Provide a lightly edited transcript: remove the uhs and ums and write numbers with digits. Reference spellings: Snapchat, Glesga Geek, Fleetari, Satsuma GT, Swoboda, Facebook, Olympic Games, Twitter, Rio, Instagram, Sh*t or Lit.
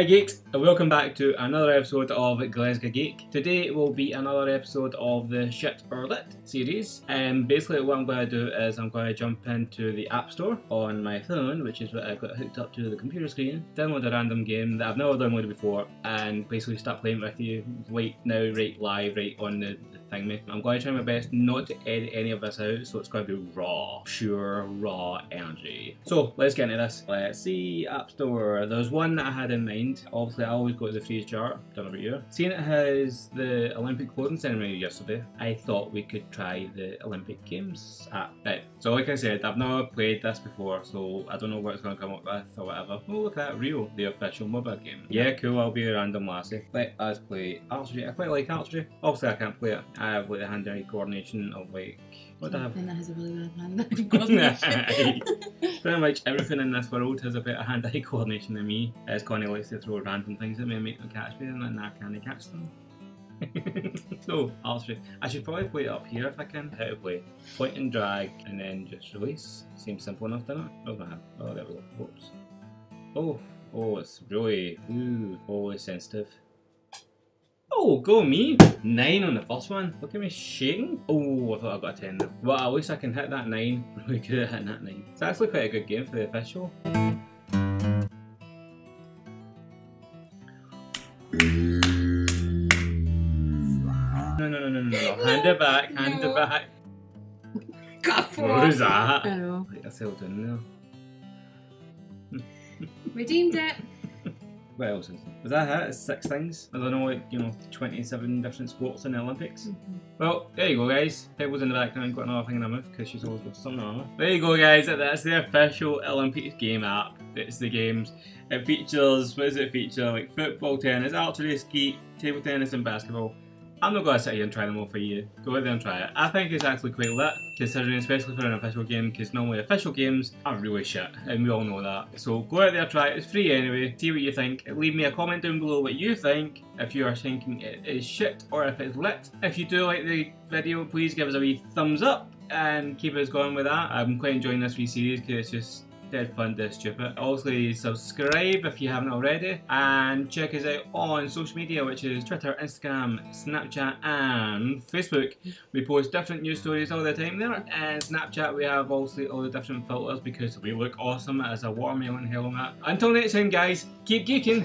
Hi Geeks, and welcome back to another episode of Glesga Geek. Today will be another episode of the Shit or Lit series, and basically what I'm going to do is I'm going to jump into the App Store on my phone, which is what I got hooked up to the computer screen, download a random game that I've never downloaded before, and basically start playing with you right now, right live, right on the thingy. I'm going to try my best not to edit any of this out, so it's going to be raw, pure raw energy. So let's get into this. Let's see, App Store. There's one that I had in mind. Obviously, I always go to the free chart, done over here. Seeing it has the Olympic closing ceremony yesterday, I thought we could try the Olympic Games app. Right, so like I said, I've never played this before, so I don't know what it's going to come up with or whatever. Oh, look at that, Rio, the official mobile game. Yeah, cool, I'll be a random lassie. Let us play archery. I quite like archery. Obviously, I can't play it. I have like the hand-eye coordination of like. What do I have? I think that has a really bad hand-eye coordination. Pretty much everything in this world has a better hand-eye coordination than me. As Connie likes to throw random things at me and make them catch me, and I can't catch them. So, archery. I should probably play it up here if I can. How to play. Point and drag, and then just release. Seems simple enough, doesn't it? Where's my hand? Oh, there we go. Whoops. Oh, it's really, ooh, it's sensitive. Oh, go me! 9 on the first one. Look at me shaking. Oh, I thought I got a 10 there. Well, at least I can hit that 9. Really good at hitting that 9. It's actually quite a good game for the official. No. Hand it back, hand it back. Got 4. What is that? I know. Like I settled in there. Redeemed it. What else is it? Was that it? It's 6 things. I don't know, like, you know, 27 different sports in the Olympics. Well, there you go, guys. Pebbles in the background got another thing in her mouth because she's always got something on her. There you go, guys. That's the official Olympics game app. It's the games. It features, what does it feature? Like football, tennis, archery, ski, table tennis, and basketball. I'm not going to sit here and try them all for you. Go out there and try it. I think it's actually quite lit, considering, especially for an official game, because normally official games are really shit, and we all know that. So go out there, try it. It's free anyway. See what you think. Leave me a comment down below what you think, if you are thinking it is shit or if it's lit. If you do like the video, please give us a wee thumbs up and keep us going with that. I'm quite enjoying this wee series because it's just dead fun, dead stupid. Also, subscribe if you haven't already, and check us out on social media, which is Twitter, Instagram, Snapchat, and Facebook. We post different news stories all the time there, and Snapchat we have obviously all the different filters because we look awesome as a watermelon helmet. Until next time, guys, keep geeking.